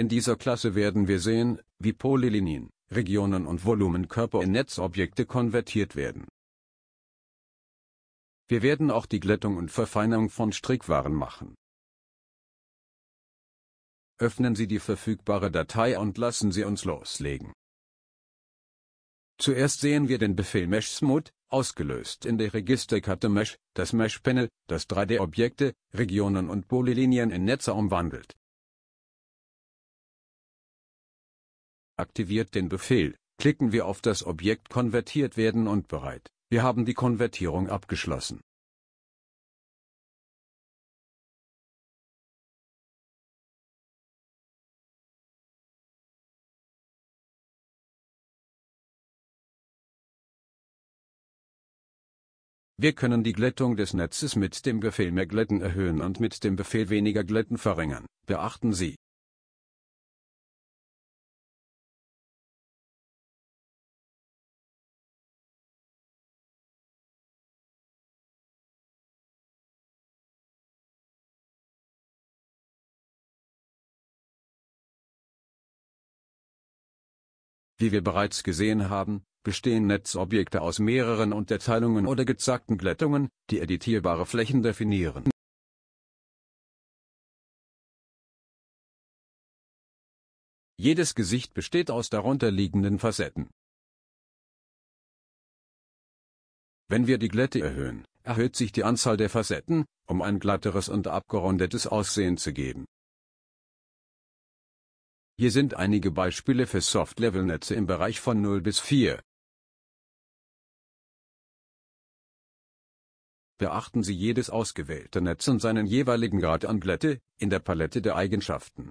In dieser Klasse werden wir sehen, wie Polylinien, Regionen und Volumenkörper in Netzobjekte konvertiert werden. Wir werden auch die Glättung und Verfeinerung von Strickwaren machen. Öffnen Sie die verfügbare Datei und lassen Sie uns loslegen. Zuerst sehen wir den Befehl MeshSmooth, ausgelöst in der Registerkarte Mesh, das Mesh-Panel, das 3D-Objekte, Regionen und Polylinien in Netze umwandelt. Aktiviert den Befehl, klicken wir auf das Objekt Konvertiert werden und bereit, wir haben die Konvertierung abgeschlossen. Wir können die Glättung des Netzes mit dem Befehl mehr glätten erhöhen und mit dem Befehl weniger glätten verringern. Beachten Sie. Wie wir bereits gesehen haben, bestehen Netzobjekte aus mehreren Unterteilungen oder gezackten Glättungen, die editierbare Flächen definieren. Jedes Gesicht besteht aus darunterliegenden Facetten. Wenn wir die Glätte erhöhen, erhöht sich die Anzahl der Facetten, um ein glatteres und abgerundetes Aussehen zu geben. Hier sind einige Beispiele für Soft-Level-Netze im Bereich von 0 bis 4. Beachten Sie jedes ausgewählte Netz und seinen jeweiligen Grad an Glätte, in der Palette der Eigenschaften.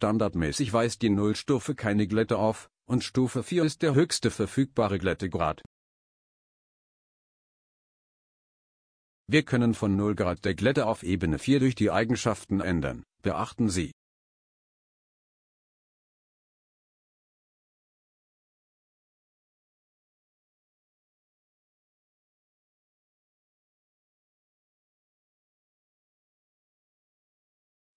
Standardmäßig weist die 0-Stufe keine Glätte auf, und Stufe 4 ist der höchste verfügbare Glättegrad. Wir können von 0 Grad der Glätte auf Ebene 4 durch die Eigenschaften ändern, beachten Sie.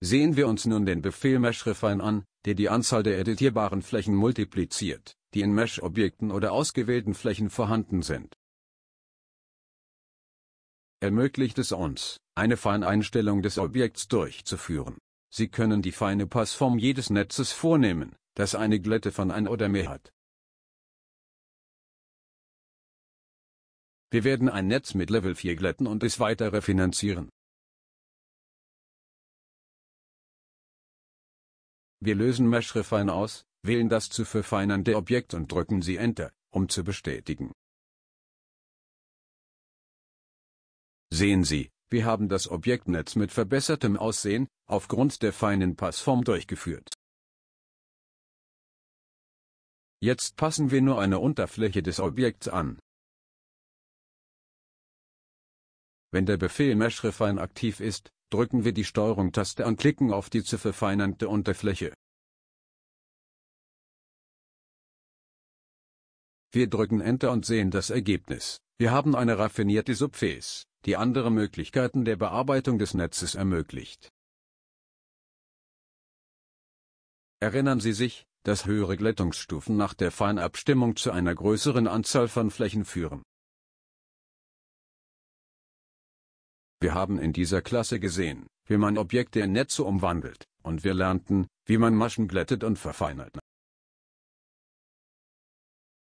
Sehen wir uns nun den Befehl Mesh Refine an, der die Anzahl der editierbaren Flächen multipliziert, die in Mesh-Objekten oder ausgewählten Flächen vorhanden sind. Ermöglicht es uns, eine Feineinstellung des Objekts durchzuführen. Sie können die feine Passform jedes Netzes vornehmen, das eine Glätte von 1 oder mehr hat. Wir werden ein Netz mit Level 4 glätten und es weiter refinanzieren. Wir lösen Mesh Refine aus, wählen das zu verfeinernde Objekt und drücken Sie Enter, um zu bestätigen. Sehen Sie, wir haben das Objektnetz mit verbessertem Aussehen, aufgrund der feinen Passform durchgeführt. Jetzt passen wir nur eine Unterfläche des Objekts an. Wenn der Befehl Mesh Refine aktiv ist, drücken wir die Steuerung-Taste und klicken auf die zu verfeinernde Unterfläche. Wir drücken Enter und sehen das Ergebnis. Wir haben eine raffinierte Subface, die andere Möglichkeiten der Bearbeitung des Netzes ermöglicht. Erinnern Sie sich, dass höhere Glättungsstufen nach der Feinabstimmung zu einer größeren Anzahl von Flächen führen. Wir haben in dieser Klasse gesehen, wie man Objekte in Netze umwandelt, und wir lernten, wie man Maschen glättet und verfeinert.